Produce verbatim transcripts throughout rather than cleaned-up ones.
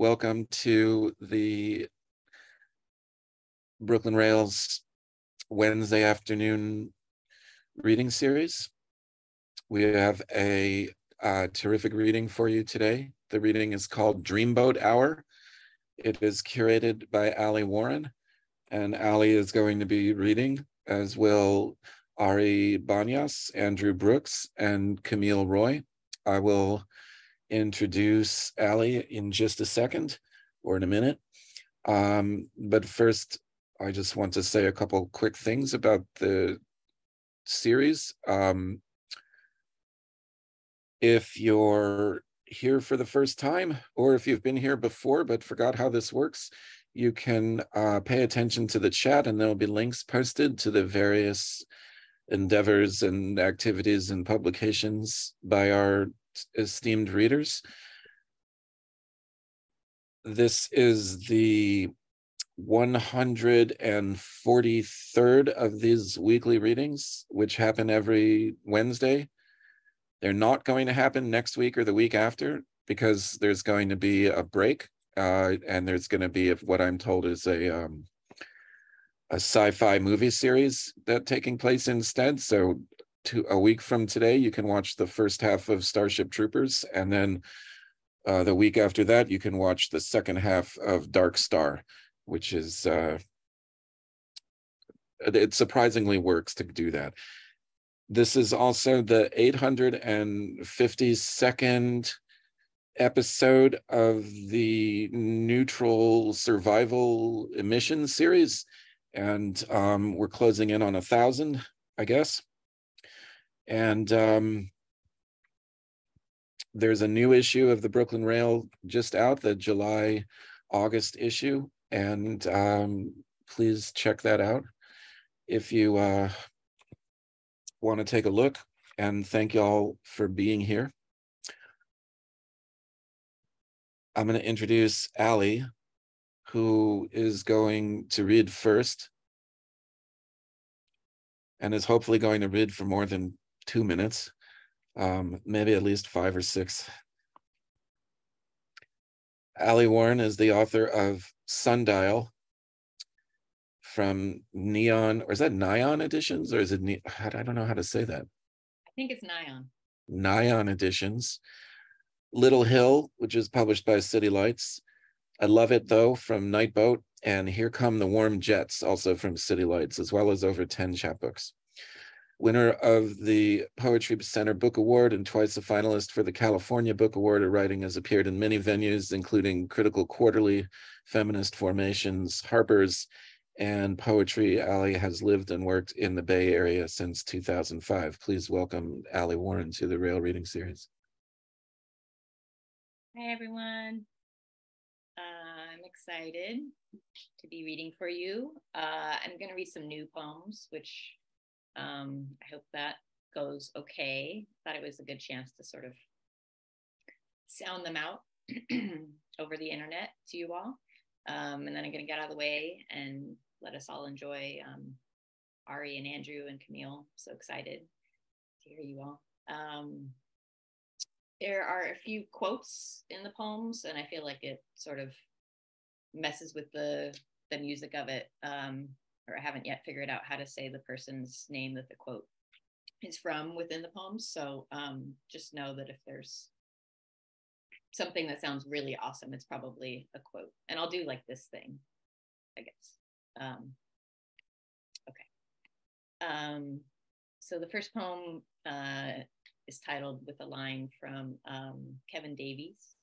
Welcome to the Brooklyn Rail's Wednesday afternoon reading series. We have a uh, terrific reading for you today. The reading is called Dreamboat Hour. It is curated by Alli Warren, and Alli is going to be reading, as will Ari Banias, Andrew Brooks, and Camille Roy. I will introduce Alli in just a second or in a minute. Um, but first, I just want to say a couple quick things about the series. Um, if you're here for the first time, or if you've been here before but forgot how this works, you can uh, pay attention to the chat, and there'll be links posted to the various endeavors and activities and publications by our esteemed readers. This is the one hundred forty-third of these weekly readings, which happen every Wednesday. They're not going to happen next week or the week after, because there's going to be a break, uh, and there's going to be, if what I'm told is a um, a sci-fi movie series that's taking place instead. So to a week from today, you can watch the first half of Starship Troopers, and then uh, the week after that, you can watch the second half of Dark Star, which is, uh, it surprisingly works to do that. This is also the eight hundred fifty-second episode of the Neutral Survival Emission series, and um, we're closing in on a thousand, I guess. And um, there's a new issue of the Brooklyn Rail just out, the July August issue, and um, please check that out if you uh, want to take a look, and thank y'all for being here. I'm going to introduce Alli, who is going to read first, and is hopefully going to read for more than two minutes, um, maybe at least five or six. Alli Warren is the author of Sundial from Nion, or is that Nion Editions, or is it, Ni I don't know how to say that. I think it's Nion. Nion Editions. Little Hill, which is published by City Lights. I Love It Though, from Nightboat, and Here Come the Warm Jets, also from City Lights, as well as over ten chapbooks. Winner of the Poetry Center Book Award and twice a finalist for the California Book Award. Her writing has appeared in many venues, including Critical Quarterly, Feminist Formations, Harper's, and Poetry. Alli has lived and worked in the Bay Area since two thousand five. Please welcome Alli Warren to the Rail Reading Series. Hi, everyone. Uh, I'm excited to be reading for you. Uh, I'm going to read some new poems, which um, I hope that goes okay. Thought it was a good chance to sort of sound them out over the internet to you all. Um, and then I'm going to get out of the way and let us all enjoy um, Ari and Andrew and Camille. So excited to hear you all. Um, there are a few quotes in the poems, and I feel like it sort of messes with the, the music of it. Um, or I haven't yet figured out how to say the person's name that the quote is from within the poems. So um, just know that if there's something that sounds really awesome, it's probably a quote. And I'll do like this thing, I guess. Um, okay. Um, so the first poem uh, is titled with a line from um, Kevin Davies.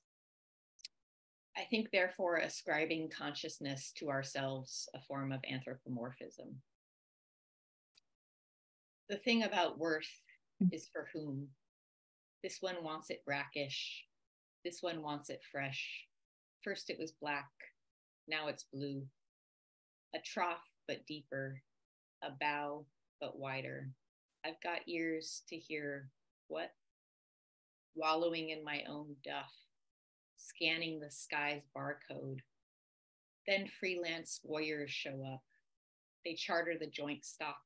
I think, therefore, ascribing consciousness to ourselves, a form of anthropomorphism. The thing about worth is for whom. This one wants it brackish. This one wants it fresh. First it was black, now it's blue. A trough, but deeper. A bow, but wider. I've got ears to hear what? Wallowing in my own duff, scanning the sky's barcode. Then freelance warriors show up. They charter the joint stock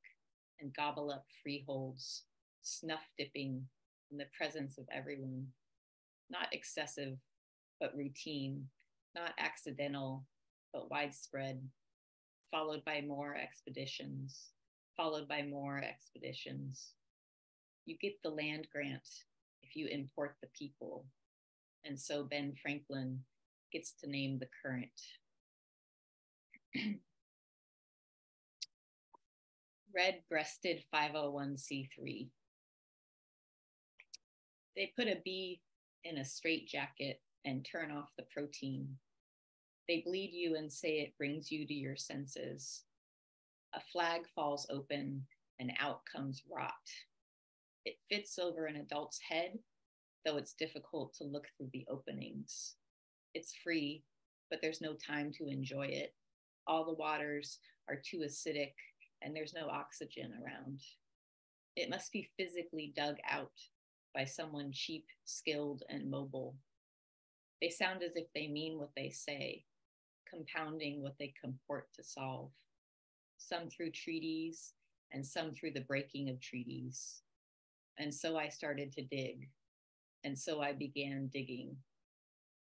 and gobble up freeholds, snuff dipping in the presence of everyone. Not excessive, but routine, not accidental, but widespread, followed by more expeditions, followed by more expeditions. You get the land grant if you import the people. And so Ben Franklin gets to name the current. Red-breasted five oh one c three. They put a bee in a straitjacket and turn off the protein. They bleed you and say it brings you to your senses. A flag falls open and out comes rot. It fits over an adult's head, though it's difficult to look through the openings. It's free, but there's no time to enjoy it. All the waters are too acidic and there's no oxygen around. It must be physically dug out by someone cheap, skilled, and mobile. They sound as if they mean what they say, compounding what they comport to solve, some through treaties and some through the breaking of treaties. And so I started to dig, and so I began digging,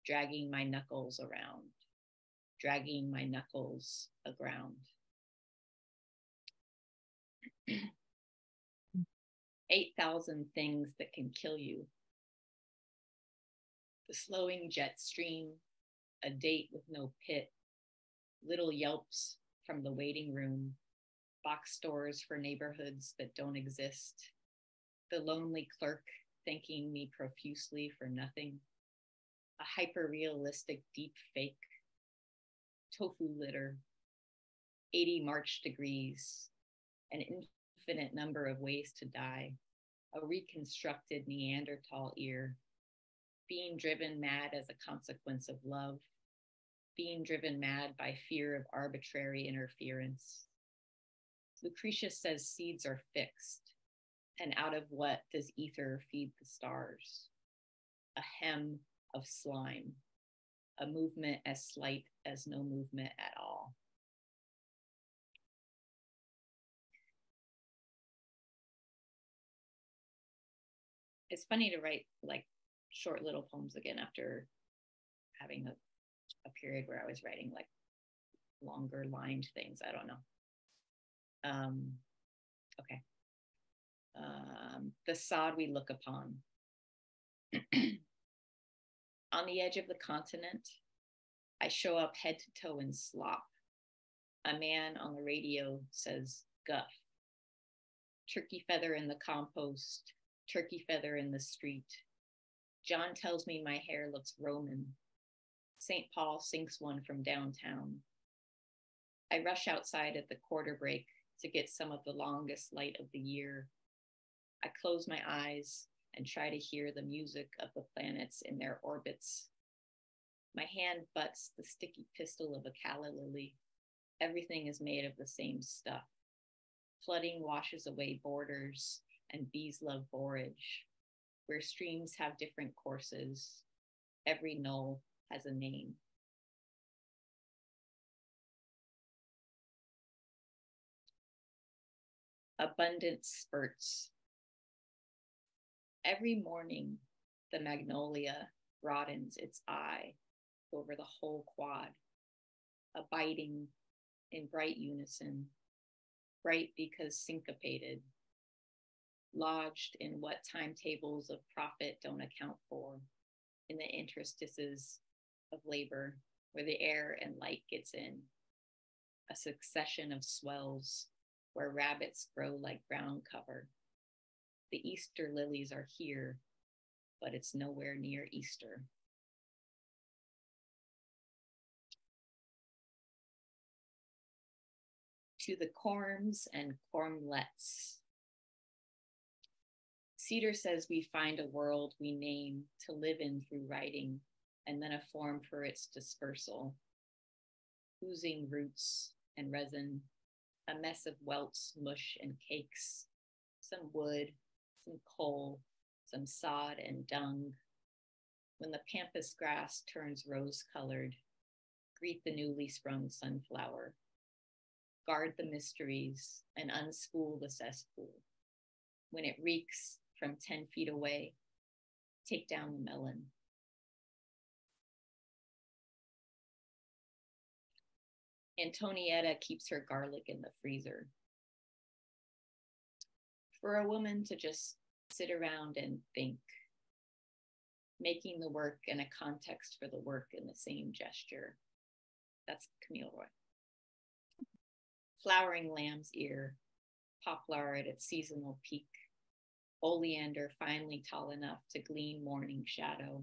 dragging my knuckles around, dragging my knuckles aground. eight thousand things that can kill you. The slowing jet stream, a date with no pit, little yelps from the waiting room, box stores for neighborhoods that don't exist, the lonely clerk thanking me profusely for nothing, a hyper-realistic deep fake, tofu litter, eighty March degrees, an infinite number of ways to die, a reconstructed Neanderthal ear, being driven mad as a consequence of love, being driven mad by fear of arbitrary interference. Lucretius says seeds are fixed, and out of what does ether feed the stars? A hem of slime, a movement as slight as no movement at all. It's funny to write like short little poems again after having a, a period where I was writing like longer lined things. I don't know. Um, okay. Um, the sod we look upon. On the edge of the continent, I show up head to toe in slop. A man on the radio says, guff. Turkey feather in the compost, turkey feather in the street. John tells me my hair looks Roman. Saint Paul sinks one from downtown. I rush outside at the quarter break to get some of the longest light of the year. I close my eyes and try to hear the music of the planets in their orbits. My hand butts the sticky pistil of a calla lily. Everything is made of the same stuff. Flooding washes away borders, and bees love borage, where streams have different courses. Every knoll has a name. Abundant spurts. Every morning, the magnolia broadens its eye over the whole quad, abiding in bright unison, bright because syncopated, lodged in what timetables of profit don't account for, in the interstices of labor where the air and light gets in, a succession of swells where rabbits grow like ground cover. The Easter lilies are here, but it's nowhere near Easter. To the corms and cormlets. Cedar says we find a world we name to live in through writing, and then a form for its dispersal. Oozing roots and resin, a mess of welts, mush, and cakes, some wood, some coal, some sod and dung. When the pampas grass turns rose-colored, greet the newly sprung sunflower. Guard the mysteries and unspool the cesspool. When it reeks, from ten feet away, take down the melon. Antonietta keeps her garlic in the freezer. For a woman to just sit around and think, making the work and a context for the work in the same gesture. That's Camille Roy. Flowering lamb's ear, poplar at its seasonal peak, oleander finely tall enough to glean morning shadow.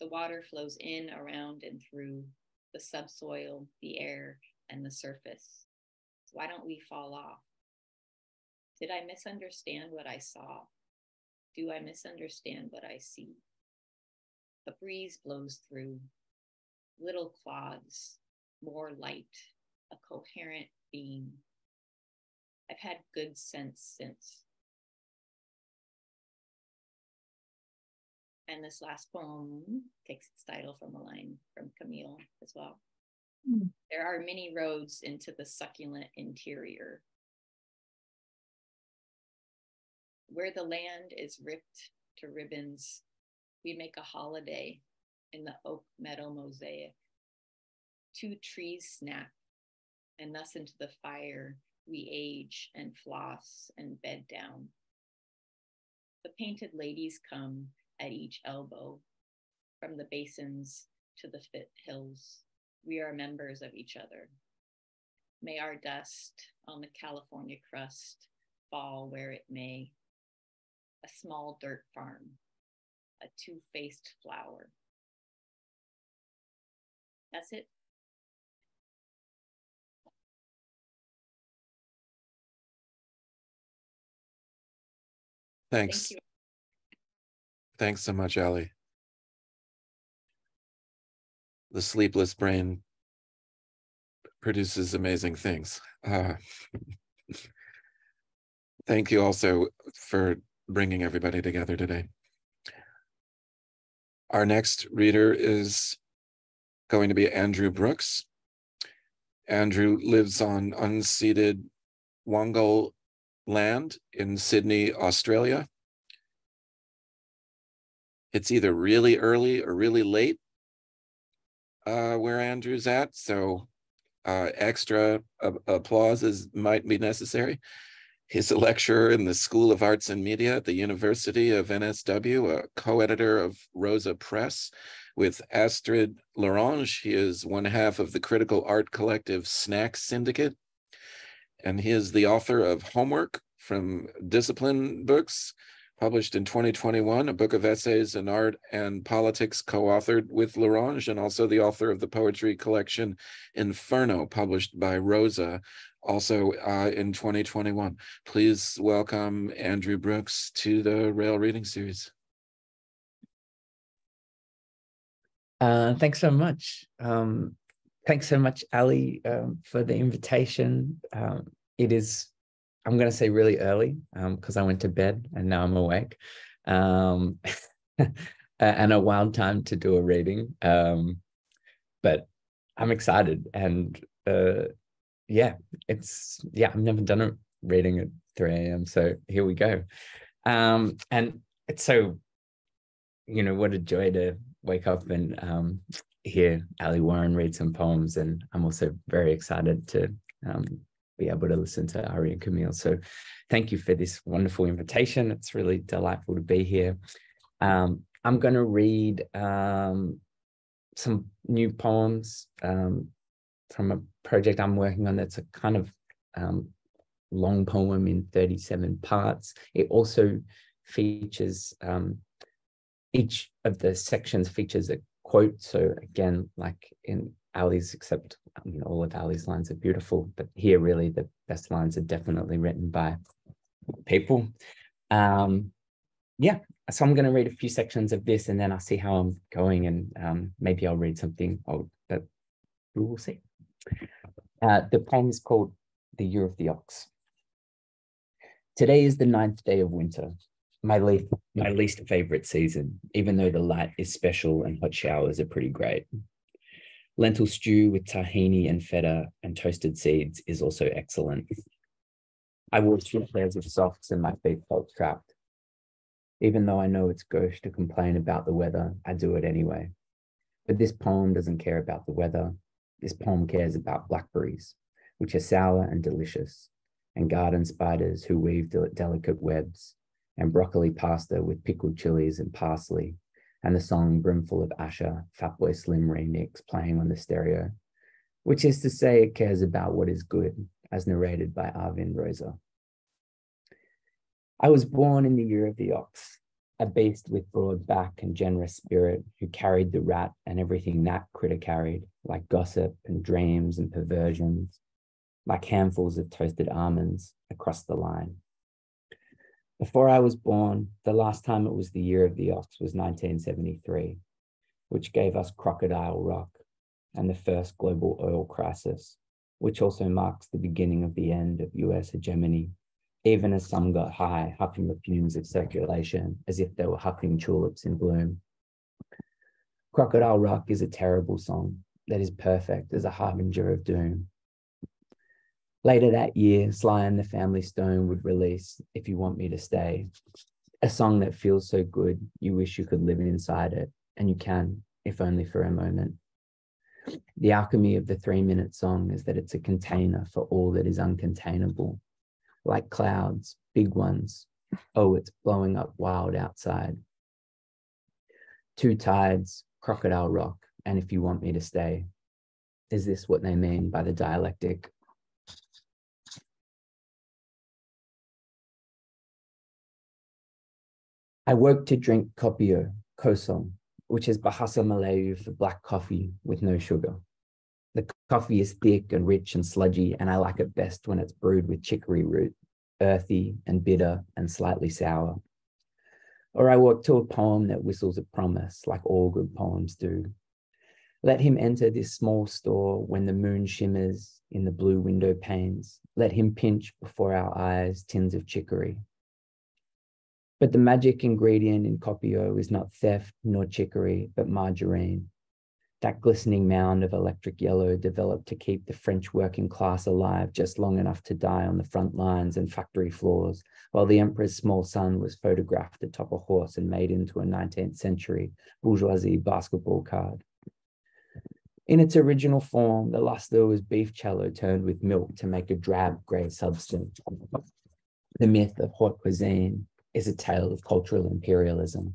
The water flows in, around, and through the subsoil, the air, and the surface. Why don't we fall off? Did I misunderstand what I saw? Do I misunderstand what I see? A breeze blows through, little clods, more light, a coherent beam. I've had good sense since. And this last poem takes its title from a line from Camille as well. Mm. There are many roads into the succulent interior, where the land is ripped to ribbons. We make a holiday in the oak metal mosaic. Two trees snap, and thus into the fire we age and floss and bed down. The painted ladies come at each elbow, from the basins to the fit hills. We are members of each other. May our dust on the California crust fall where it may. A small dirt farm, a two-faced flower. That's it. Thanks. Thank Thanks so much, Alli. The sleepless brain produces amazing things. Uh, thank you also for bringing everybody together today. Our next reader is going to be Andrew Brooks. Andrew lives on unceded Wangal land in Sydney, Australia. It's either really early or really late uh, where Andrew's at, so uh, extra uh, applause is, might be necessary. He's a lecturer in the School of Arts and Media at the University of N S W, a co-editor of Rosa Press. With Astrid Lorange, he is one half of the critical art collective Snack Syndicate, and he is the author of Homework from Discipline Books, published in twenty twenty-one, a book of essays in art and politics co-authored with Lorange, and also the author of the poetry collection Inferno, published by Rosa, also uh, in twenty twenty-one. Please welcome Andrew Brooks to the Rail Reading Series. Uh, thanks so much. Um, thanks so much, Alli, um, for the invitation. Um, it is, I'm going to say really early because um, I went to bed and now I'm awake. Um, and a wild time to do a reading. Um, but I'm excited and uh, yeah, it's, yeah, I've never done a reading at three A M So here we go. Um, and it's so, you know, what a joy to wake up and um, hear Alli Warren read some poems. And I'm also very excited to um, be able to listen to Ari and Camille. So thank you for this wonderful invitation. It's really delightful to be here. Um, I'm going to read um, some new poems um, from a project I'm working on that's a kind of um, long poem in thirty-seven parts. It also features, um, each of the sections features a quote. So again, like in Alli's, except I mean, all of Alli's lines are beautiful, but here really the best lines are definitely written by people. Um, yeah, so I'm going to read a few sections of this and then I'll see how I'm going and um, maybe I'll read something old, but we will see. Uh, the poem is called The Year of the Ox. Today is the ninth day of winter, my least, my least favorite season, even though the light is special and hot showers are pretty great. Lentil stew with tahini and feta and toasted seeds is also excellent. I wore two pairs of socks and my feet felt trapped. Even though I know it's gauche to complain about the weather, I do it anyway. But this poem doesn't care about the weather. This poem cares about blackberries, which are sour and delicious, and garden spiders who weave del delicate webs, and broccoli pasta with pickled chilies and parsley, and the song Brimful of Asha, Fatboy Slim remix playing on the stereo, which is to say it cares about what is good, as narrated by Arvind Roza. I was born in the year of the ox, a beast with broad back and generous spirit who carried the rat and everything that critter carried, like gossip and dreams and perversions, like handfuls of toasted almonds across the line. Before I was born, the last time it was the year of the ox was nineteen seventy-three, which gave us Crocodile Rock and the first global oil crisis, which also marks the beginning of the end of U S hegemony, even as some got high, huffing the fumes of circulation as if they were huffing tulips in bloom. Crocodile Rock is a terrible song that is perfect as a harbinger of doom. Later that year, Sly and the Family Stone would release If You Want Me to Stay, a song that feels so good you wish you could live inside it, and you can, if only for a moment. The alchemy of the three-minute song is that it's a container for all that is uncontainable, like clouds, big ones. Oh, it's blowing up wild outside. Two tides, Crocodile Rock, and If You Want Me to Stay. Is this what they mean by the dialectic? I woke to drink kopio, kosong, which is Bahasa Melayu for black coffee with no sugar. The coffee is thick and rich and sludgy, and I like it best when it's brewed with chicory root, earthy and bitter and slightly sour. Or I walk to a poem that whistles a promise, like all good poems do. Let him enter this small store when the moon shimmers in the blue window panes. Let him pinch before our eyes tins of chicory. But the magic ingredient in kopio is not theft nor chicory, but margarine, that glistening mound of electric yellow developed to keep the French working class alive just long enough to die on the front lines and factory floors, while the emperor's small son was photographed atop a horse and made into a nineteenth century bourgeoisie basketball card. In its original form, the luster was beef cello turned with milk to make a drab grey substance. The myth of haute cuisine is a tale of cultural imperialism.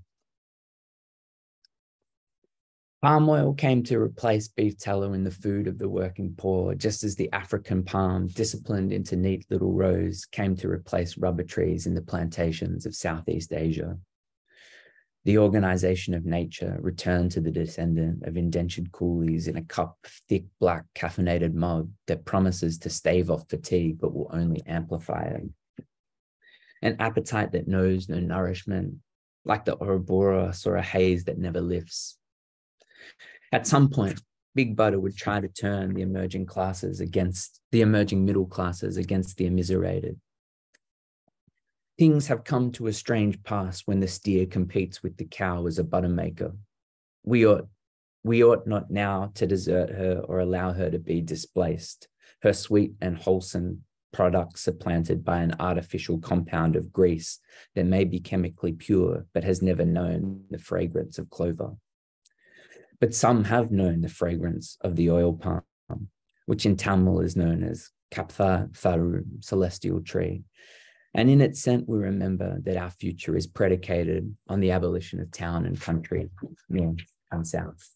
Palm oil came to replace beef tallow in the food of the working poor, just as the African palm, disciplined into neat little rows, came to replace rubber trees in the plantations of Southeast Asia. The organization of nature returned to the descendant of indentured coolies in a cup of thick, black, caffeinated mug that promises to stave off fatigue, but will only amplify it. An appetite that knows no nourishment, like the Ouroboros or a haze that never lifts. At some point, Big Butter would try to turn the emerging classes against the emerging middle classes against the immiserated. Things have come to a strange pass when the steer competes with the cow as a butter maker. We ought, we ought not now to desert her or allow her to be displaced. Her sweet and wholesome products supplanted by an artificial compound of grease that may be chemically pure, but has never known the fragrance of clover. But some have known the fragrance of the oil palm, which in Tamil is known as Kaptha Tharum, celestial tree. And in its scent, we remember that our future is predicated on the abolition of town and country, north and south.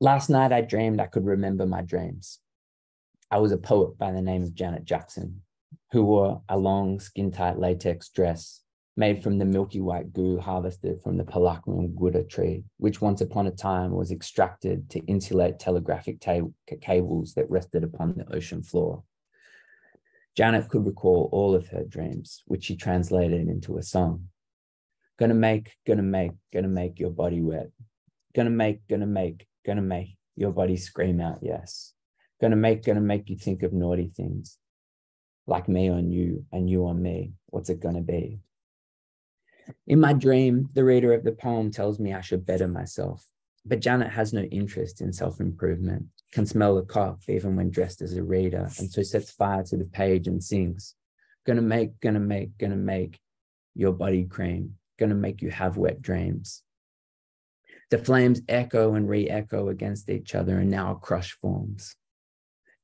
Last night I dreamed I could remember my dreams. I was a poet by the name of Janet Jackson, who wore a long skin-tight latex dress made from the milky white goo harvested from the Palakram Gouda tree, which once upon a time was extracted to insulate telegraphic cables that rested upon the ocean floor. Janet could recall all of her dreams, which she translated into a song. Gonna make, gonna make, gonna make your body wet. Gonna make, gonna make, gonna make your body scream out yes. Gonna make, gonna make you think of naughty things. Like me on you and you on me, what's it gonna be? In my dream, the reader of the poem tells me I should better myself, but Janet has no interest in self-improvement, can smell a cough even when dressed as a reader, and so sets fire to the page and sings, gonna make, gonna make, gonna make your body cream, going to make you have wet dreams. The flames echo and re-echo against each other in now crushed forms.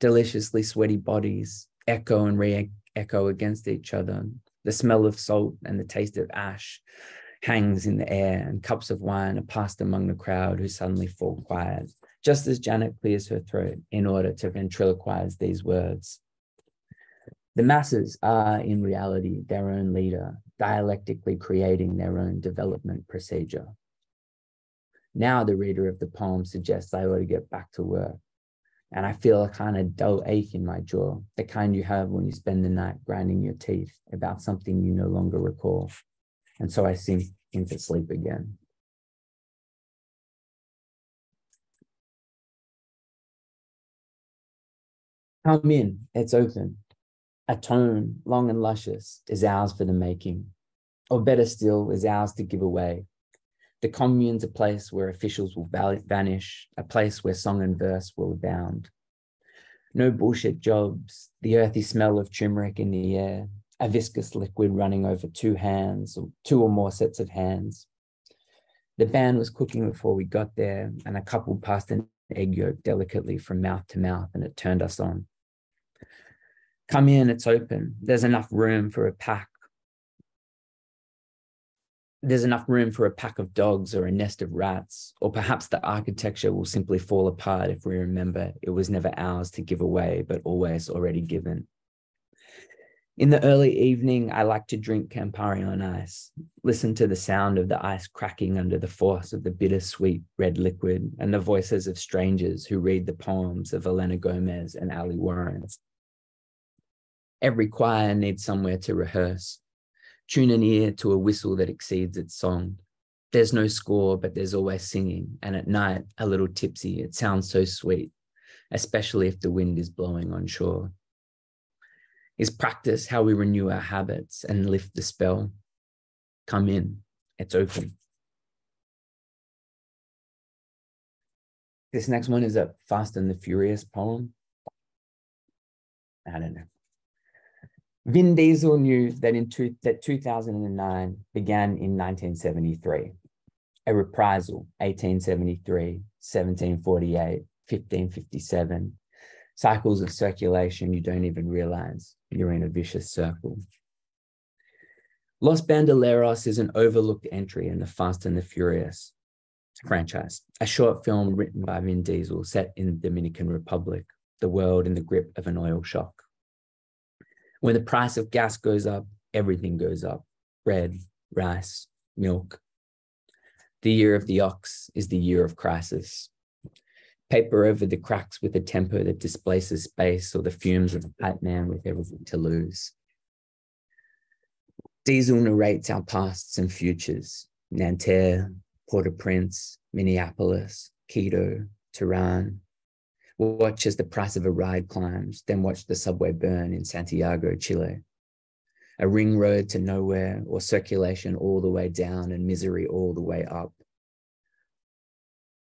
Deliciously sweaty bodies echo and re-echo against each other. The smell of salt and the taste of ash hangs in the air, and cups of wine are passed among the crowd, who suddenly fall quiet, just as Janet clears her throat in order to ventriloquize these words. The masses are, in reality, their own leader, dialectically creating their own development procedure. Now the reader of the poem suggests I ought to get back to work, and I feel a kind of dull ache in my jaw, the kind you have when you spend the night grinding your teeth about something you no longer recall. And so I sink into sleep again. Come in, it's open. A tone, long and luscious, is ours for the making, or better still, is ours to give away. The commune's a place where officials will vanish, a place where song and verse will abound. No bullshit jobs, the earthy smell of turmeric in the air, a viscous liquid running over two hands, or two or more sets of hands. The band was cooking before we got there, and a couple passed an egg yolk delicately from mouth to mouth, and it turned us on. Come in, it's open. There's enough room for a pack. There's enough room for a pack of dogs or a nest of rats, or perhaps the architecture will simply fall apart if we remember it was never ours to give away, but always already given. In the early evening, I like to drink Campari on ice, listen to the sound of the ice cracking under the force of the bittersweet red liquid and the voices of strangers who read the poems of Elena Gomez and Alli Warren. Every choir needs somewhere to rehearse. Tune an ear to a whistle that exceeds its song. There's no score, but there's always singing. And at night, a little tipsy, it sounds so sweet, especially if the wind is blowing on shore. Is practice how we renew our habits and lift the spell. Come in, it's open. This next one is a Fast and the Furious poem. I don't know. Vin Diesel knew that in two, that two thousand nine began in nineteen seventy-three, a reprisal, eighteen seventy-three, seventeen forty-eight, fifteen fifty-seven, cycles of circulation you don't even realize you're in a vicious circle. Los Bandoleros is an overlooked entry in the Fast and the Furious franchise, a short film written by Vin Diesel set in the Dominican Republic, the world in the grip of an oil shock. When the price of gas goes up, everything goes up. Bread, rice, milk. The year of the ox is the year of crisis. Paper over the cracks with a tempo that displaces space, or the fumes of a fat man with everything to lose. Diesel narrates our pasts and futures. Nanterre, Port-au-Prince, Minneapolis, Quito, Tehran. We'll watch as the price of a ride climbs, then watch the subway burn in Santiago, Chile. A ring road to nowhere, or circulation all the way down and misery all the way up.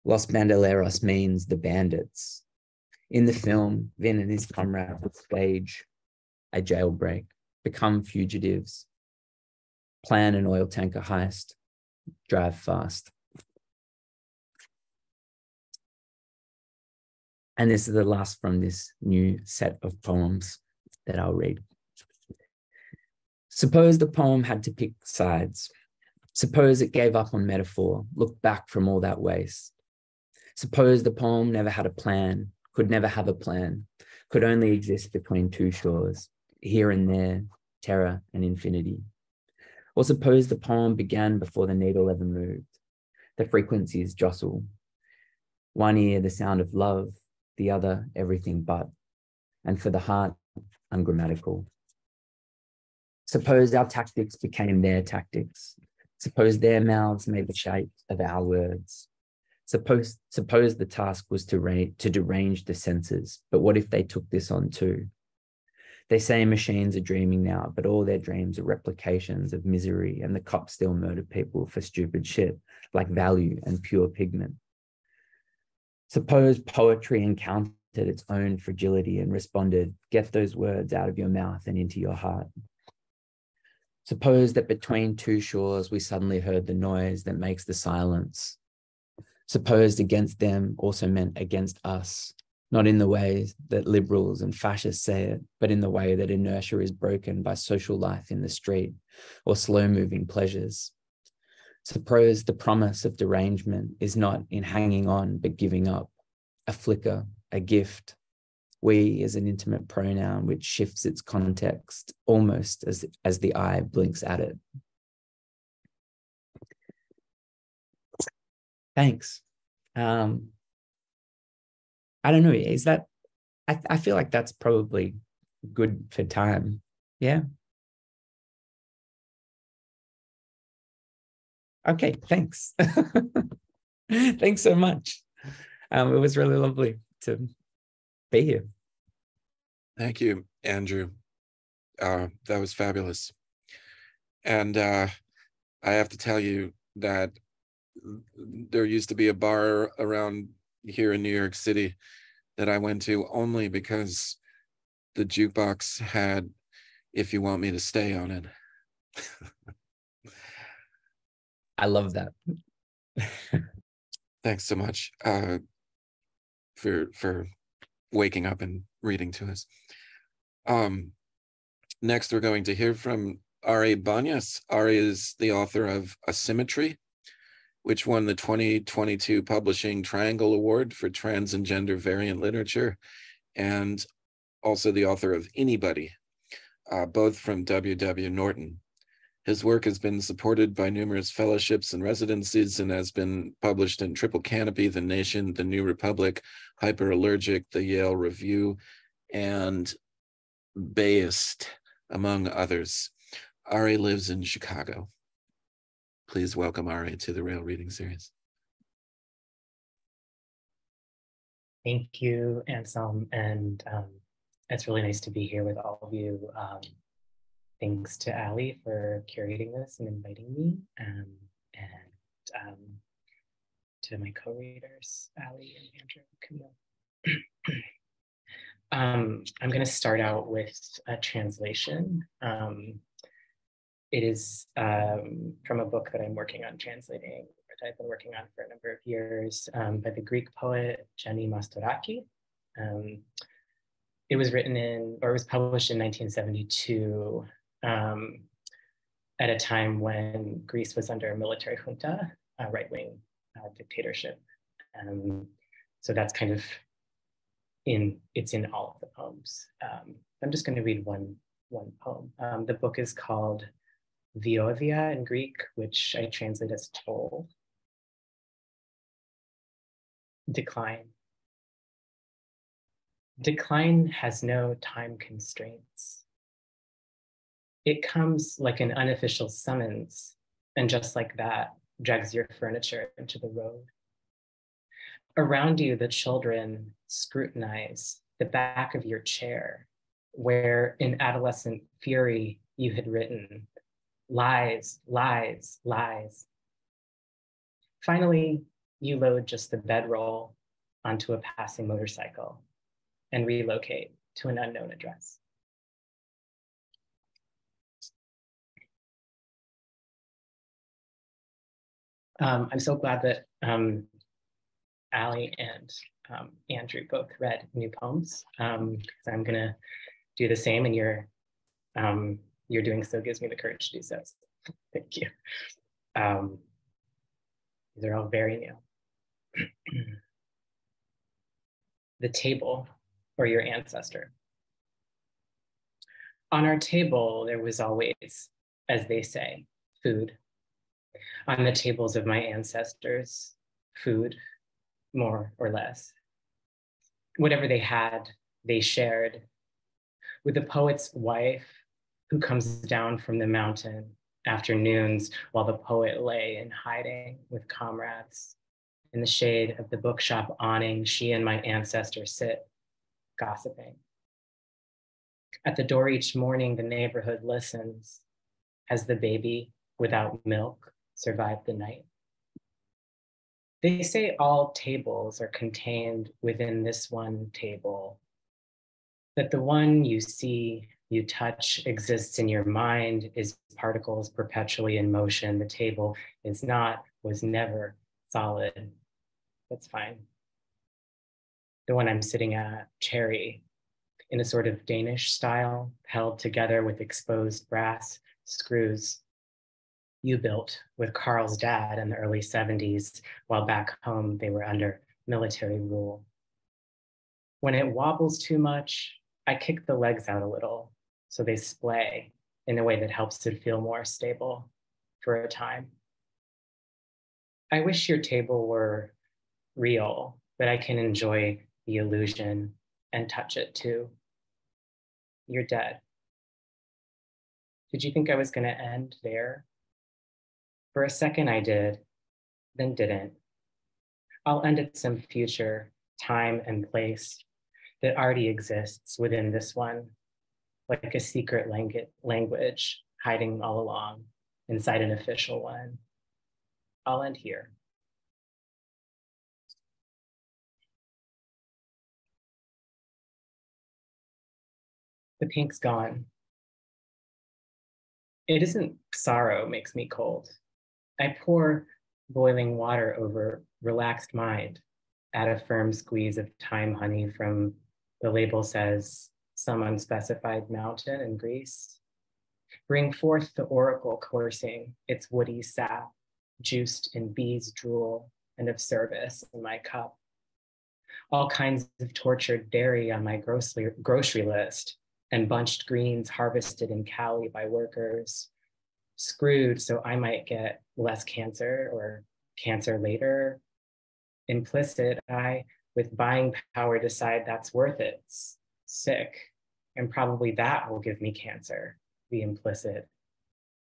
Los Bandoleros means the bandits. In the film, Vin and his comrades stage a jailbreak, become fugitives, plan an oil tanker heist, drive fast. And this is the last from this new set of poems that I'll read. Suppose the poem had to pick sides. Suppose it gave up on metaphor, looked back from all that waste. Suppose the poem never had a plan, could never have a plan, could only exist between two shores, here and there, terror and infinity. Or suppose the poem began before the needle ever moved. The frequencies jostle. One ear, the sound of love, the other, everything but, and for the heart, ungrammatical. Suppose our tactics became their tactics. Suppose their mouths made the shape of our words. Suppose, suppose the task was to, to derange the senses, but what if they took this on too? They say machines are dreaming now, but all their dreams are replications of misery, and the cops still murder people for stupid shit, like value and pure pigment. Suppose poetry encountered its own fragility and responded, get those words out of your mouth and into your heart. Suppose that between two shores we suddenly heard the noise that makes the silence. Supposed against them also meant against us, not in the ways that liberals and fascists say it, but in the way that inertia is broken by social life in the street or slow-moving pleasures. Suppose the promise of derangement is not in hanging on, but giving up, a flicker, a gift. We is an intimate pronoun which shifts its context almost as, as the eye blinks at it. Thanks. Um, I don't know. Is that, I, I feel like that's probably good for time. Yeah. Okay, thanks. Thanks so much. Um, it was really lovely to be here. Thank you, Andrew. Uh, that was fabulous. And uh, I have to tell you that there used to be a bar around here in New York City that I went to only because the jukebox had "If You Want Me to Stay" on it. I love that. Thanks so much uh, for for waking up and reading to us. Um, next, we're going to hear from Ari Banias. Ari is the author of Asymmetry, which won the twenty twenty-two Publishing Triangle Award for Trans and Gender Variant Literature, and also the author of Anybody, uh, both from W W Norton. His work has been supported by numerous fellowships and residencies and has been published in Triple Canopy, The Nation, The New Republic, Hyperallergic, The Yale Review, and Bayest, among others. Ari lives in Chicago. Please welcome Ari to the Rail Reading Series. Thank you, Anselm, and um, it's really nice to be here with all of you. Um, thanks to Alli for curating this and inviting me, um, and um, to my co-readers, Alli and Andrew, Camille. um, I'm going to start out with a translation. Um, It is um, from a book that I'm working on translating, that I've been working on for a number of years, um, by the Greek poet Gianni Mastorakis. Um, it was written in, or was published in nineteen seventy-two, um, at a time when Greece was under a military junta, a right-wing uh, dictatorship. Um, so that's kind of in, it's in all of the poems. Um, I'm just going to read one, one poem. Um, the book is called Viodia in Greek, which I translate as toll. Decline. Decline has no time constraints. It comes like an unofficial summons, and just like that, drags your furniture into the road. Around you, the children scrutinize the back of your chair, where in adolescent fury you had written, lies, lies, lies. Finally, you load just the bedroll onto a passing motorcycle and relocate to an unknown address. Um, I'm so glad that um, Alli and um, Andrew both read new poems, because um, I'm going to do the same, and you're um, You're doing so gives me the courage to do so. Thank you. Um, these are all very new. The table, or your ancestor. On our table, there was always, as they say, food. On the tables of my ancestors, food, more or less. Whatever they had, they shared. With the poet's wife, who comes down from the mountain afternoons while the poet lay in hiding with comrades. In the shade of the bookshop awning, she and my ancestor sit, gossiping. At the door each morning, the neighborhood listens. Has the baby without milk survived the night? They say all tables are contained within this one table, that the one you see you touch exists in your mind, is particles perpetually in motion. The table is not, was never solid. That's fine. The one I'm sitting at, cherry, in a sort of Danish style, held together with exposed brass screws. You built with Carl's dad in the early seventies, while back home they were under military rule. When it wobbles too much, I kick the legs out a little so they splay in a way that helps it feel more stable for a time. I wish your table were real, but I can enjoy the illusion and touch it too. You're dead. Did you think I was gonna end there? For a second I did, then didn't. I'll end at some future time and place that already exists within this one, like a secret language hiding all along inside an official one. I'll end here. The pink's gone. It isn't sorrow makes me cold. I pour boiling water over relaxed mind, add a firm squeeze of thyme honey from, the label says, some unspecified mountain in Greece. Bring forth the oracle coursing, its woody sap, juiced in bees' drool and of service in my cup. All kinds of tortured dairy on my grocery, grocery list, and bunched greens harvested in Cali by workers, screwed so I might get less cancer or cancer later. Implicit, I, with buying power, decide that's worth it, it's sick, and probably that will give me cancer, the implicit.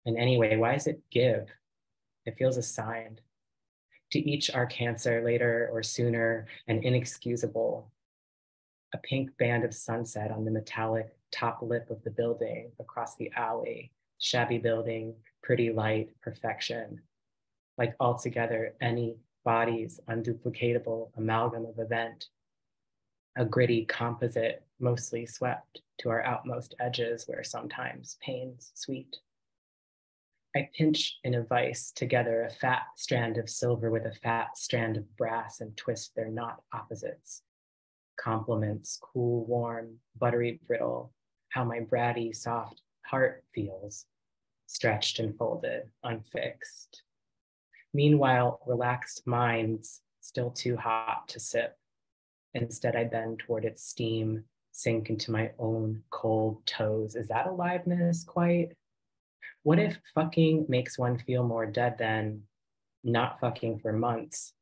And anyway, why is it give? It feels assigned. To each our cancer later or sooner and inexcusable. A pink band of sunset on the metallic top lip of the building across the alley, shabby building, pretty light, perfection. Like altogether, any body's unduplicatable amalgam of event. A gritty composite, mostly swept to our outmost edges where sometimes pain's sweet. I pinch in a vice together a fat strand of silver with a fat strand of brass and twist their knot opposites. Compliments, cool, warm, buttery, brittle, how my bratty, soft heart feels, stretched and folded, unfixed. Meanwhile, relaxed minds, still too hot to sip. Instead, I bend toward its steam, sink into my own cold toes. Is that aliveness quite? What if fucking makes one feel more dead than not fucking for months,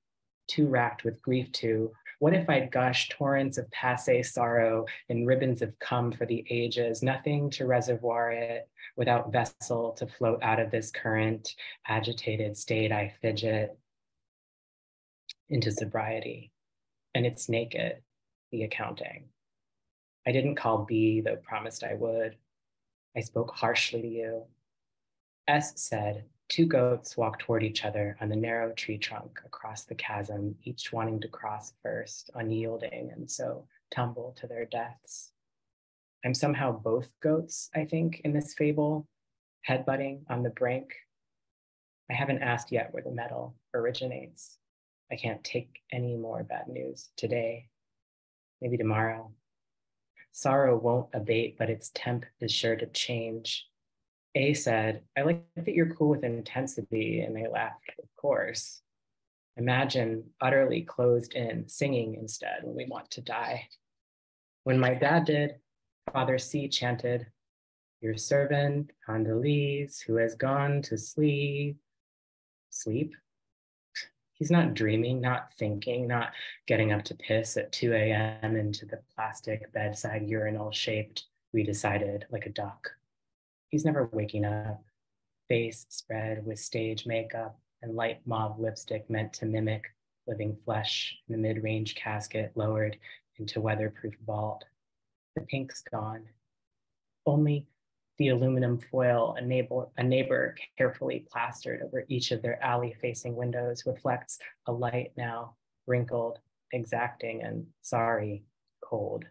too racked with grief to? What if I'd gush torrents of passé sorrow and ribbons of cum for the ages, nothing to reservoir it, without vessel to float out of this current, agitated state I fidget into sobriety. And it's naked, the accounting. I didn't call B, though promised I would. I spoke harshly to you. S said, two goats walk toward each other on the narrow tree trunk across the chasm, each wanting to cross first, unyielding, and so tumble to their deaths. I'm somehow both goats, I think, in this fable, headbutting on the brink. I haven't asked yet where the metal originates. I can't take any more bad news today, maybe tomorrow. Sorrow won't abate, but its temp is sure to change. A said, I like that you're cool with intensity, and they laughed, of course. Imagine utterly closed in, singing instead when we want to die. When my dad did, Father C chanted, your servant, Andalise, who has gone to sleep. Sleep? He's not dreaming, not thinking, not getting up to piss at two a m into the plastic bedside urinal shaped, we decided, like a duck. He's never waking up, face spread with stage makeup and light mauve lipstick meant to mimic living flesh in the mid-range casket lowered into weatherproof vault. The pink's gone. Only the aluminum foil a neighbor, a neighbor carefully plastered over each of their alley-facing windows reflects a light now, wrinkled, exacting, and sorry, cold.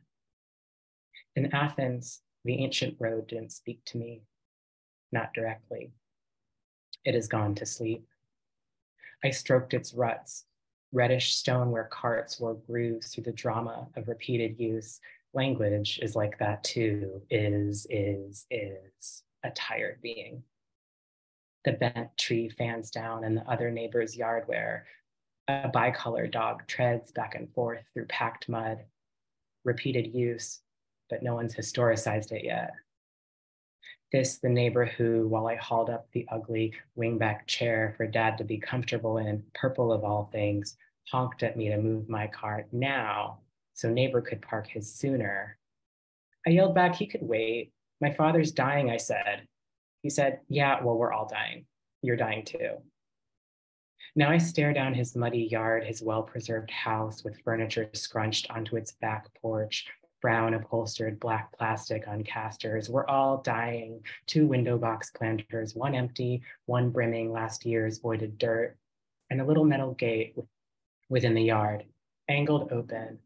In Athens, The ancient road didn't speak to me, not directly. It has gone to sleep. I stroked its ruts, reddish stone where carts wore grooves through the drama of repeated use. Language is like that too, is, is, is, a tired being. The bent tree fans down in the other neighbor's yard where a bicolor dog treads back and forth through packed mud. Repeated use, but no one's historicized it yet. This, the neighbor who, while I hauled up the ugly wingback chair for dad to be comfortable in, purple of all things, honked at me to move my car now so neighbor could park his sooner. I yelled back, he could wait. My father's dying, I said. He said, yeah, well, we're all dying. You're dying too. Now I stare down his muddy yard, his well-preserved house with furniture scrunched onto its back porch, brown upholstered black plastic on casters. We're all dying. Two window box planters, one empty, one brimming last year's voided dirt, and a little metal gate within the yard, angled open,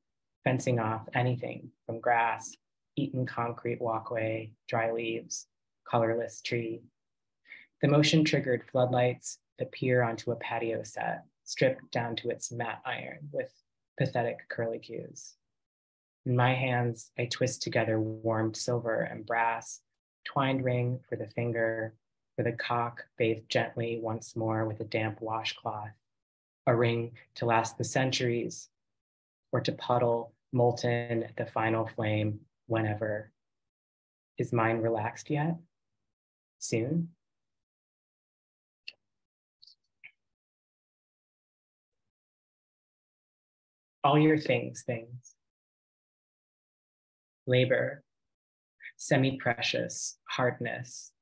fencing off anything from grass, eaten concrete walkway, dry leaves, colorless tree. The motion triggered floodlights that peer onto a patio set, stripped down to its matte iron with pathetic curlicues. In my hands, I twist together warmed silver and brass, twined ring for the finger, for the cock bathed gently once more with a damp washcloth, a ring to last the centuries, or to puddle molten at the final flame whenever. Is mine relaxed yet? Soon? All your things, things. Labor, semi-precious, hardness,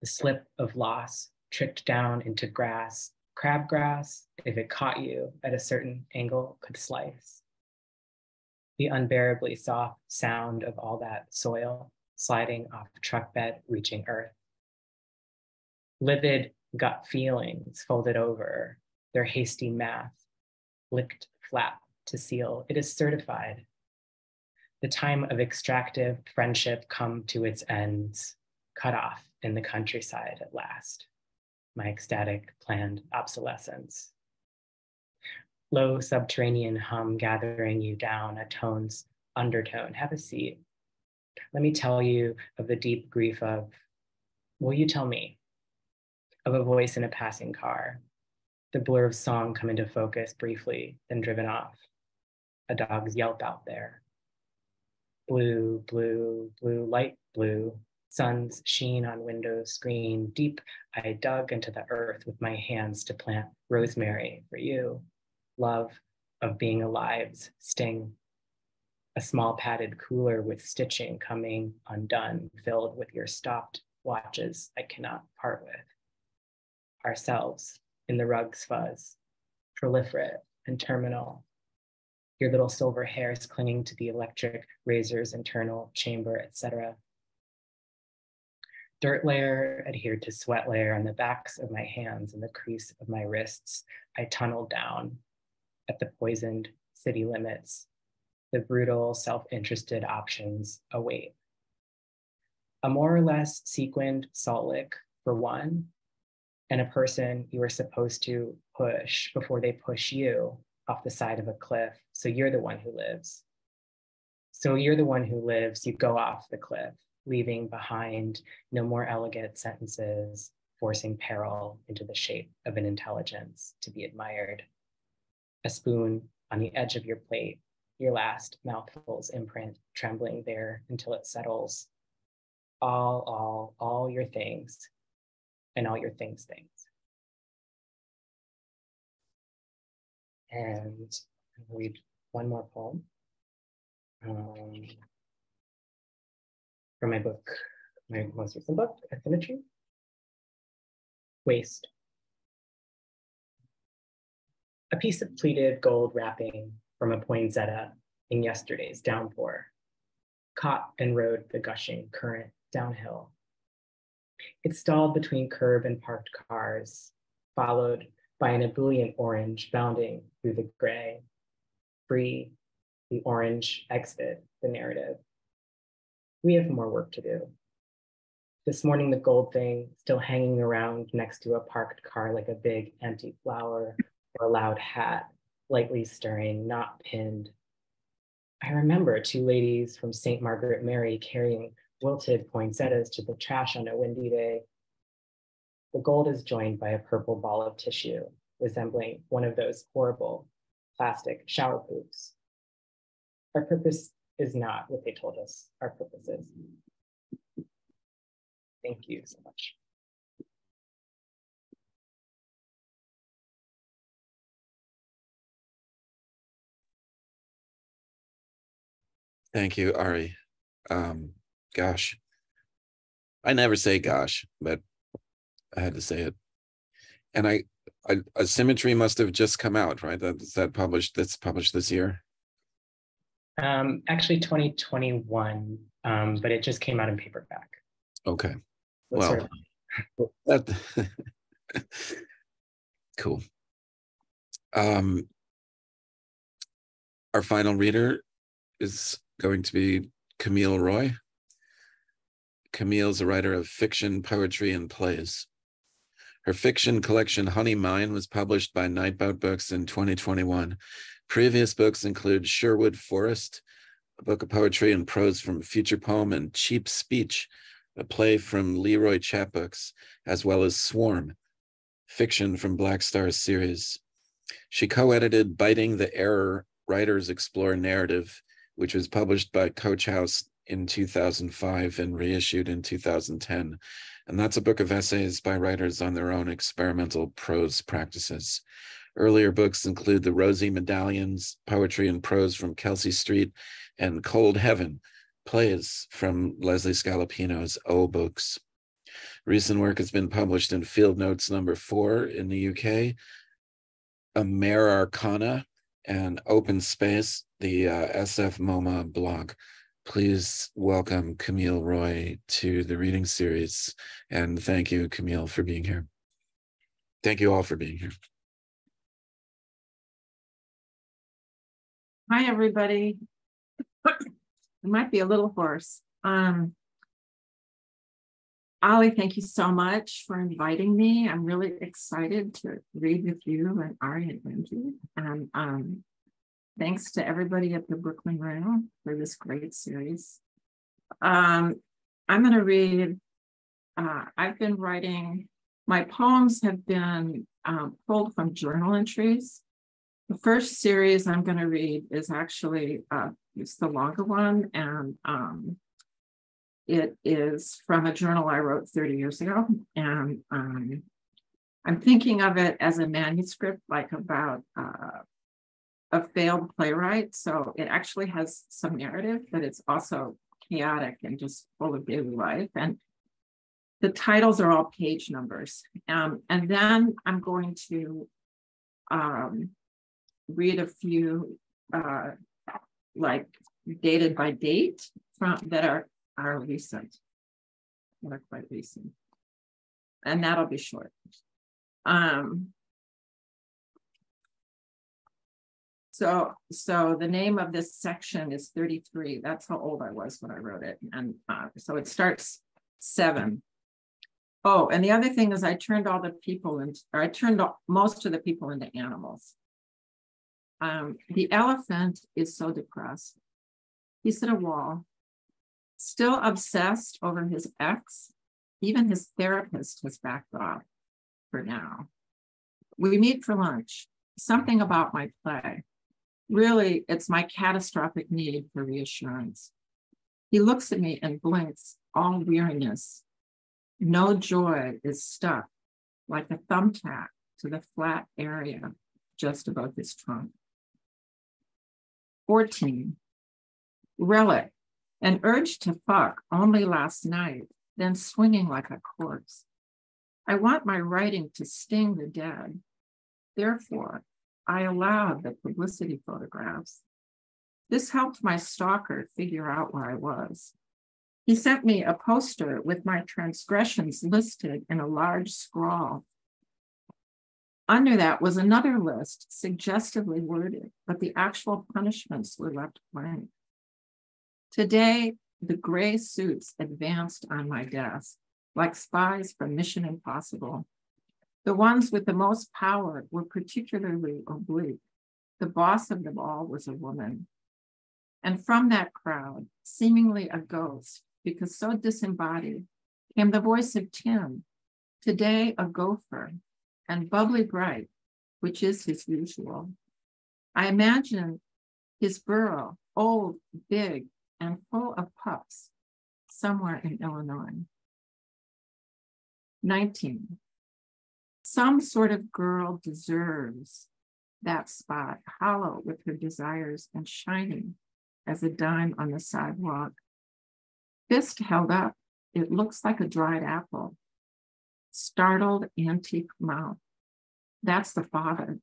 the slip of loss tricked down into grass, crabgrass, if it caught you at a certain angle, could slice. The unbearably soft sound of all that soil sliding off truck bed, reaching earth. Livid gut feelings folded over, their hasty math, licked flap to seal, it is certified. The time of extractive friendship come to its ends, cut off in the countryside at last, my ecstatic planned obsolescence. Low subterranean hum gathering you down, a tone's undertone, have a seat. Let me tell you of the deep grief of, will you tell me? Of a voice in a passing car, the blur of song come into focus briefly, then driven off. A dog's yelp out there. Blue, blue, blue, light blue, sun's sheen on window screen. Deep, I dug into the earth with my hands to plant rosemary for you. Love of being alive's sting. A small padded cooler with stitching coming undone, filled with your stopped watches I cannot part with. Ourselves in the rug's fuzz, proliferate and terminal. Your little silver hairs clinging to the electric razor's internal chamber, et cetera. Dirt layer adhered to sweat layer on the backs of my hands and the crease of my wrists. I tunneled down at the poisoned city limits. The brutal, self-interested options await. A more or less sequined salt lick for one, and a person you are supposed to push before they push you off the side of a cliff, so you're the one who lives. So you're the one who lives, you go off the cliff, leaving behind no more elegant sentences, forcing peril into the shape of an intelligence to be admired. A spoon on the edge of your plate, your last mouthful's imprint trembling there until it settles. All, all, all your things, and all your things, things. And I'll read one more poem um, from my book, my most recent book, Affinity. Waste. A piece of pleated gold wrapping from a poinsettia in yesterday's downpour, caught and rode the gushing current downhill. It stalled between curb and parked cars, followed by an ebullient orange bounding through the gray. Free, the orange exit the narrative. we have more work to do. This morning, the gold thing still hanging around next to a parked car like a big empty flower or a loud hat, lightly stirring, not pinned. I remember two ladies from Saint Margaret Mary carrying wilted poinsettias to the trash on a windy day. The gold is joined by a purple ball of tissue, resembling one of those horrible plastic shower poops. Our purpose is not what they told us our purpose is. Thank you so much. Thank you, Ari. Um, gosh, I never say gosh, but I had to say it. And I, I Asymmetry must have just come out, right? That's that published. That's published this year. Um, actually, twenty twenty-one, um, but it just came out in paperback. Okay. Well, that cool. Um, our final reader is going to be Camille Roy. Camille's a writer of fiction, poetry, and plays. Her fiction collection, Honey Mine, was published by Nightboat Books in twenty twenty-one. Previous books include Sherwood Forest, a book of poetry and prose from Future Poem, and Cheap Speech, a play from Leroy Chapbooks, as well as Swarm, fiction from Black Star series. She co-edited Biting the Error, Writers Explore Narrative, which was published by Coach House in two thousand five and reissued in two thousand ten. And that's a book of essays by writers on their own experimental prose practices. Earlier books include The Rosy Medallions, poetry and prose from Kelsey Street, and Cold Heaven, plays from Leslie Scalapino's O Books. Recent work has been published in Field Notes number four in the U K, Amare Arcana, and Open Space, the uh, S F MoMA blog. Please welcome Camille Roy to the reading series. And thank you, Camille, for being here. Thank you all for being here. Hi, everybody. I might be a little hoarse. Um, Alli, thank you so much for inviting me. I'm really excited to read with you and Ari and Wendy. And um, thanks to everybody at the Brooklyn Rail for this great series. Um, I'm going to read, uh, I've been writing, my poems have been um, pulled from journal entries. The first series I'm going to read is actually, uh, it's the longer one, and um, it is from a journal I wrote thirty years ago, and um, I'm thinking of it as a manuscript, like about uh, a failed playwright, so it actually has some narrative, but it's also chaotic and just full of daily life, and the titles are all page numbers, um, and then I'm going to um, read a few uh, like dated by date from that are are recent, that are quite recent, and that'll be short. Um, so, so the name of this section is thirty-three. That's how old I was when I wrote it, and uh, so it starts seven. Oh, and the other thing is I turned all the people into, or I turned all, most of the people into animals. Um, the elephant is so depressed. He's at a wall, still obsessed over his ex. Even his therapist has backed off for now. We meet for lunch, something about my play. Really, it's my catastrophic need for reassurance. He looks at me and blinks, all weariness. No joy is stuck like a thumbtack to the flat area just above his trunk. fourteen, relic, an urge to fuck only last night, then swinging like a corpse. I want my writing to sting the dead. Therefore, I allowed the publicity photographs. This helped my stalker figure out where I was. He sent me a poster with my transgressions listed in a large scrawl. Under that was another list, suggestively worded, but the actual punishments were left blank. Today, The gray suits advanced on my desk, like spies from Mission Impossible. The ones with the most power were particularly oblique. The boss of them all was a woman. And from that crowd, seemingly a ghost, because so disembodied, came the voice of Tim, today a gopher, and bubbly bright, which is his usual. I imagined his burrow, old, big, and full of pups, somewhere in Illinois. nineteen. Some sort of girl deserves that spot, hollow with her desires and shining as a dime on the sidewalk. Fist held up, it looks like a dried apple. Startled antique mouth. That's the father.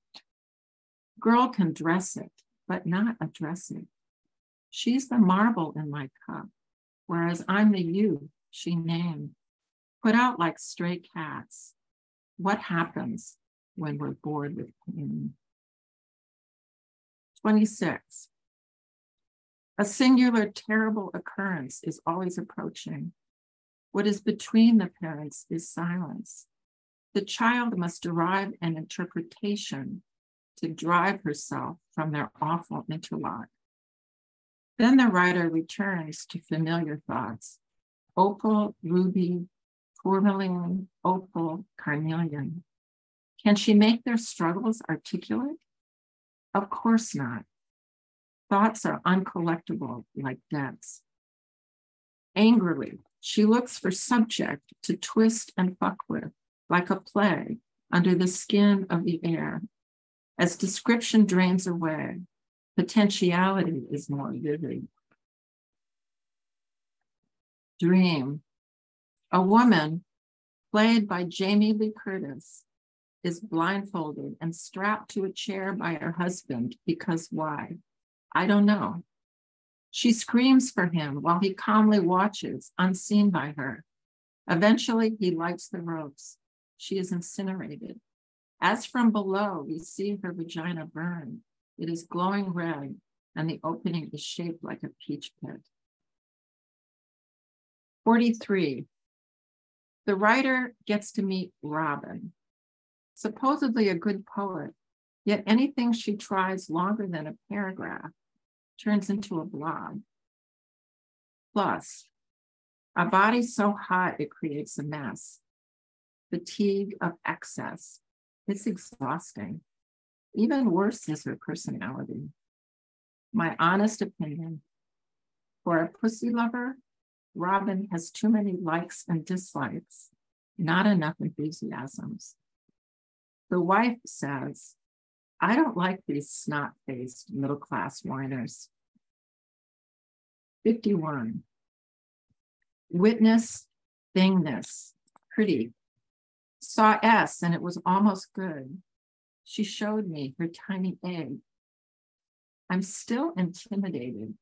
Girl can dress it, but not address it. She's the marble in my cup, whereas I'm the you she named. Put out like stray cats. What happens when we're bored with pain? twenty-six. A singular, terrible occurrence is always approaching. What is between the parents is silence. The child must derive an interpretation to drive herself from their awful interlock. Then the writer returns to familiar thoughts, opal, ruby, tourmaline, opal, carnelian. Can she make their struggles articulate? Of course not. Thoughts are uncollectible like debts. Angrily, she looks for subject to twist and fuck with, like a play under the skin of the air. As description drains away, potentiality is more vivid. Dream. A woman, played by Jamie Lee Curtis, is blindfolded and strapped to a chair by her husband because why? I don't know. She screams for him while he calmly watches, unseen by her. Eventually, he lights the ropes. She is incinerated. As from below, we see her vagina burn. It is glowing red, and the opening is shaped like a peach pit. forty-three. The writer gets to meet Robin, supposedly a good poet, yet anything she tries longer than a paragraph turns into a blob. Plus, a body so hot it creates a mess. Fatigue of excess. It's exhausting. Even worse is her personality. My honest opinion, for a pussy lover, Robin has too many likes and dislikes, not enough enthusiasms. The wife says, I don't like these snot-faced middle-class whiners. fifty-one. Witness thingness, pretty. Saw S and it was almost good. She showed me her tiny egg. I'm still intimidated,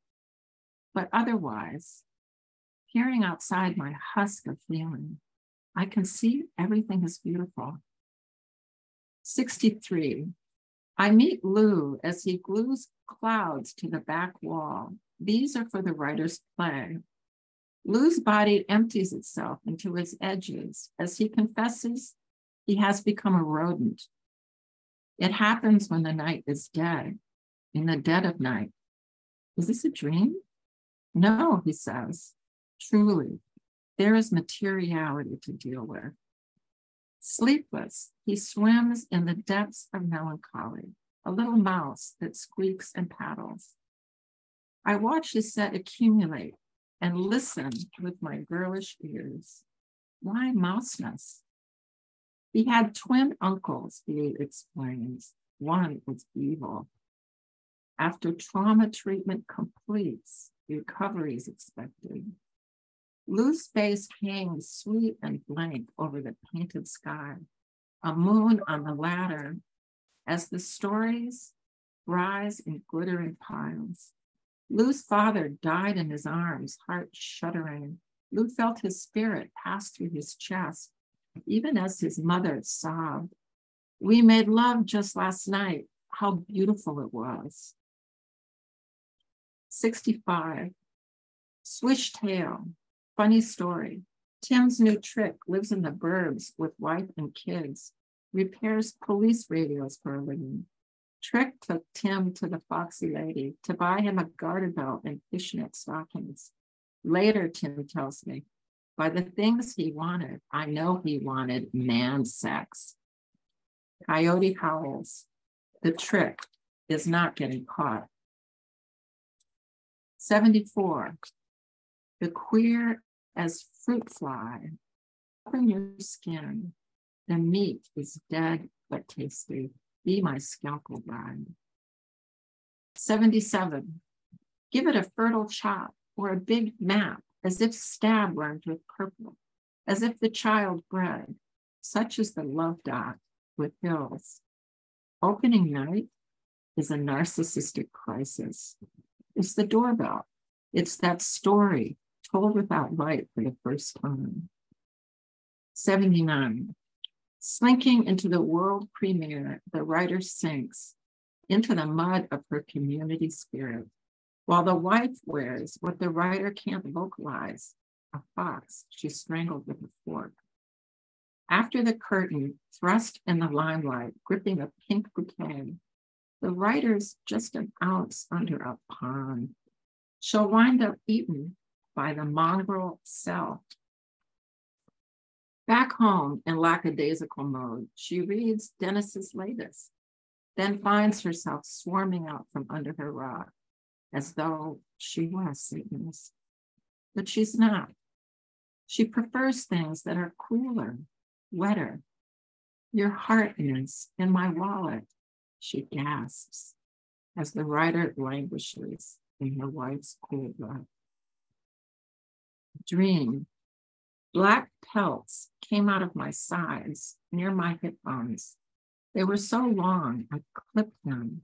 but otherwise, peering outside my husk of feeling, I can see everything is beautiful. sixty-three. I meet Lou as he glues clouds to the back wall. These are for the writer's play. Lou's body empties itself into his edges as he confesses he has become a rodent. It happens when the night is dead, in the dead of night. Is this a dream? No, he says. Truly, there is materiality to deal with. Sleepless, he swims in the depths of melancholy, a little mouse that squeaks and paddles. I watch his set accumulate and listen with my girlish ears. Why mouseness? He had twin uncles, he explains. One was evil. After trauma treatment completes, recovery is expected. Lou's face hangs sweet and blank over the painted sky, a moon on the ladder, as the stories rise in glittering piles. Lou's father died in his arms, heart shuddering. Lou felt his spirit pass through his chest, even as his mother sobbed. We made love just last night. How beautiful it was. sixty-five. Swish Tail, funny story. Tim's new trick, lives in the burbs with wife and kids, repairs police radios for a living. Trick took Tim to the foxy lady to buy him a garter belt and fishnet stockings. Later, Tim tells me, by the things he wanted, I know he wanted man sex. Coyote howls. The trick is not getting caught. seventy-four, the queer as fruit fly. Open your skin. The meat is dead but tasty. Be my scalpel bride. seventy-seven, give it a fertile chop or a big map, as if stab rhymed with purple, as if the child bred, such is the love dot with hills. Opening night is a narcissistic crisis. It's the doorbell. It's that story told without light for the first time. seventy-nine, slinking into the world premiere, the writer sinks into the mud of her community spirit, while the wife wears what the writer can't vocalize, a fox she strangled with a fork. After the curtain, thrust in the limelight, gripping a pink bouquet, the writer's just an ounce under a pond. She'll wind up eaten by the mongrel self. Back home in lackadaisical mode, she reads Dennis's latest, then finds herself swarming out from under her rock, as though she was Satanist. But she's not. She prefers things that are cooler, wetter. Your heart is in my wallet, she gasps, as the writer languishes in her wife's cold blood. Dream. Black pelts came out of my sides near my hip bones. They were so long, I clipped them.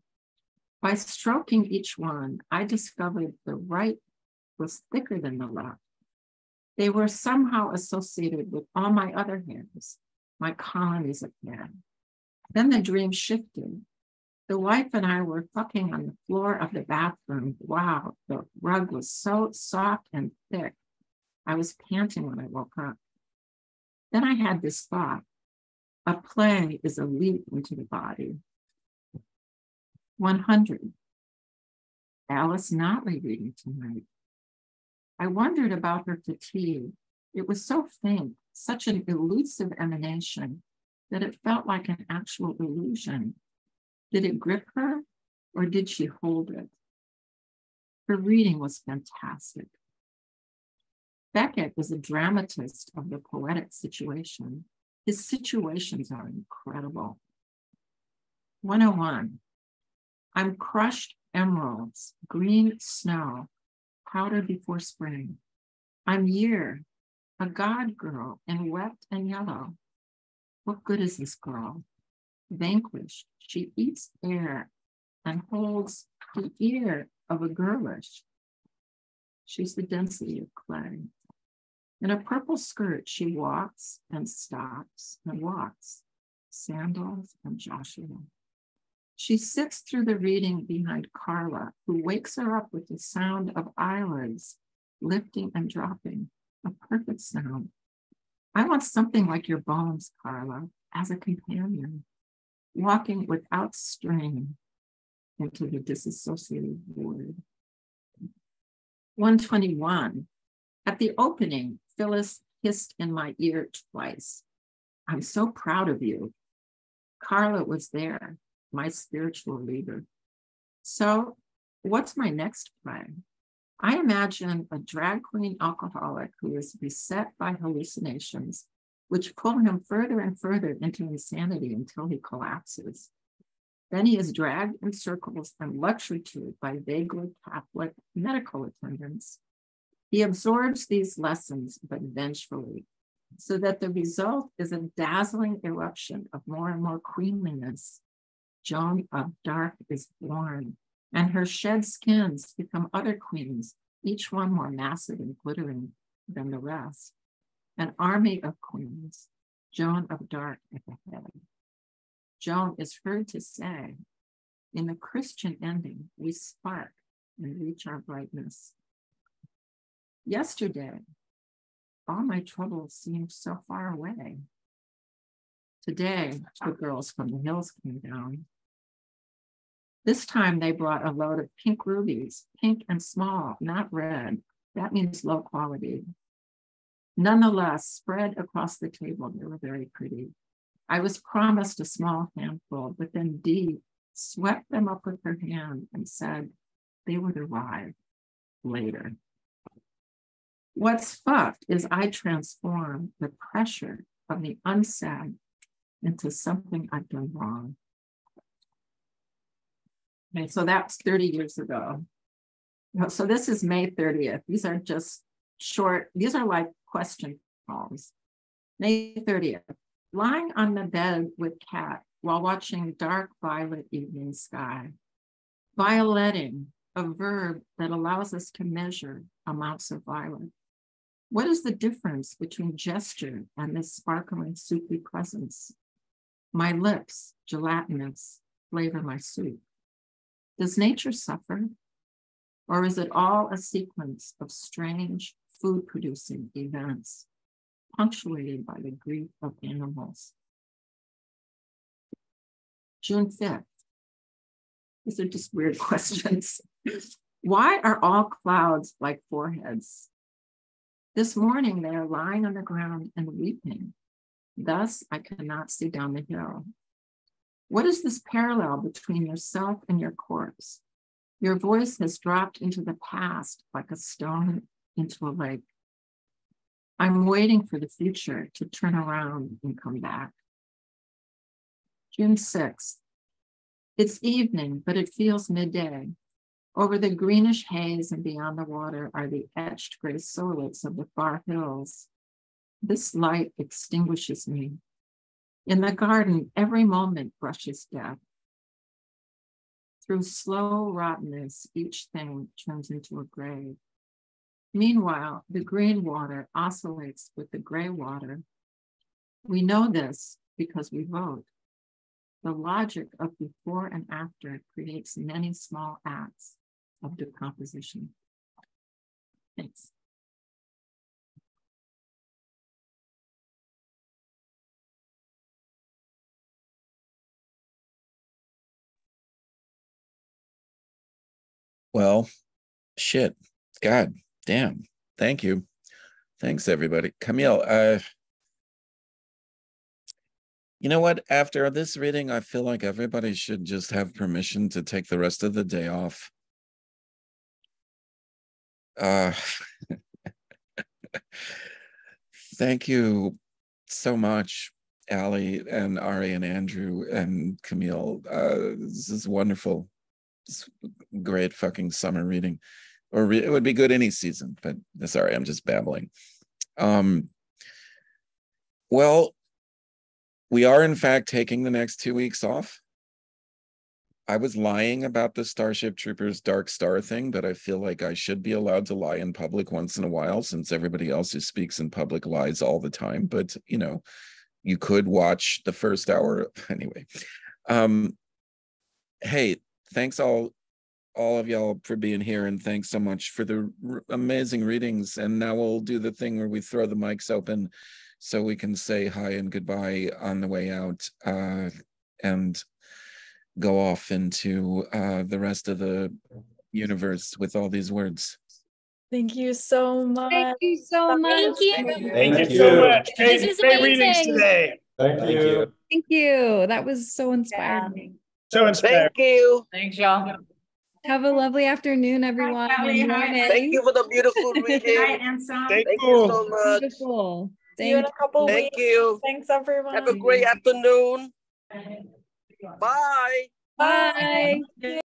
By stroking each one, I discovered the right was thicker than the left. They were somehow associated with all my other hairs, my colonies of hair. Then the dream shifted. The wife and I were fucking on the floor of the bathroom. Wow, the rug was so soft and thick. I was panting when I woke up. Then I had this thought. A play is a leap into the body. one hundred. Alice Notley reading tonight. I wondered about her fatigue. It was so faint, such an elusive emanation, that it felt like an actual illusion. Did it grip her, or did she hold it? Her reading was fantastic. Beckett is a dramatist of the poetic situation. His situations are incredible. one oh one, I'm crushed emeralds, green snow, powder before spring. I'm year, a god girl in wept and yellow. What good is this girl? Vanquished, she eats air and holds the ear of a girlish. She's the density of clay. In a purple skirt, she walks and stops and walks, sandals and Joshua. She sits through the reading behind Carla, who wakes her up with the sound of eyelids lifting and dropping, a perfect sound. I want something like your bones, Carla, as a companion, walking without strain into the disassociated void. one twenty-one, at the opening, Phyllis hissed in my ear twice. I'm so proud of you. Carla was there, my spiritual leader. So what's my next plan? I imagine a drag queen alcoholic who is beset by hallucinations, which pull him further and further into insanity until he collapses. Then he is dragged in circles and lectured to by vaguely Catholic medical attendants. He absorbs these lessons, but vengefully, so that the result is a dazzling eruption of more and more queenliness. Joan of Dark is born, and her shed skins become other queens, each one more massive and glittering than the rest. An army of queens, Joan of Dark at the head. Joan is heard to say, in the Christian ending, we spark and reach our brightness. Yesterday, all my troubles seemed so far away. Today, two girls from the hills came down. This time they brought a load of pink rubies, pink and small, not red. That means low quality. Nonetheless, spread across the table, they were very pretty. I was promised a small handful, but then Dee swept them up with her hand and said they would arrive later. What's fucked is I transform the pressure of the unsaid into something I've done wrong. And so that's thirty years ago. So this is May thirtieth. These are just short, these are like question columns. May thirtieth, lying on the bed with Cat while watching dark violet evening sky. Violetting, a verb that allows us to measure amounts of violet. What is the difference between gesture and this sparkling soupy presence? My lips, gelatinous, flavor my soup. Does nature suffer? Or is it all a sequence of strange food-producing events, punctuated by the grief of animals? June fifth. These are just weird questions. Why are all clouds like foreheads? This morning, they are lying on the ground and weeping. Thus, I cannot see down the hill. What is this parallel between yourself and your corpse? Your voice has dropped into the past like a stone into a lake. I'm waiting for the future to turn around and come back. June sixth. It's evening, but it feels midday. Over the greenish haze and beyond the water are the etched gray solars of the far hills. This light extinguishes me. In the garden, every moment brushes death. Through slow rottenness, each thing turns into a grave. Meanwhile, the green water oscillates with the gray water. We know this because we vote. The logic of before and after creates many small acts of decomposition. Thanks. Well, shit, God damn. Thank you. Thanks, everybody. Camille, uh, you know what? After this reading, I feel like everybody should just have permission to take the rest of the day off. Uh, thank you so much, Alli and Ari and Andrew and Camille. Uh, this is wonderful. It's great fucking summer reading, or re it would be good any season, but sorry, I'm just babbling. Um, well, we are in fact taking the next two weeks off. I was lying about the Starship Troopers Dark Star thing, but I feel like I should be allowed to lie in public once in a while, since everybody else who speaks in public lies all the time. But, you know, you could watch the first hour anyway. Um, hey, thanks all, all of y'all for being here, and thanks so much for the r amazing readings. And now we'll do the thing where we throw the mics open so we can say hi and goodbye on the way out, uh, and go off into uh, the rest of the universe with all these words. Thank you so much. Thank you so much. Thank you. Thank, Thank you so much. This is amazing. Great readings today. Thank, Thank you. you. Thank you. That was so inspiring. Yeah. So inspired. Thank you. Thanks, y'all. Have a lovely afternoon, everyone. Hi, Kelly, hi. Thank you for the beautiful reading. Hi, Thank, Thank you so much. Beautiful. Thank you. In a couple Thank weeks. you. Thanks, everyone. Have a great afternoon. Bye. Bye. Bye.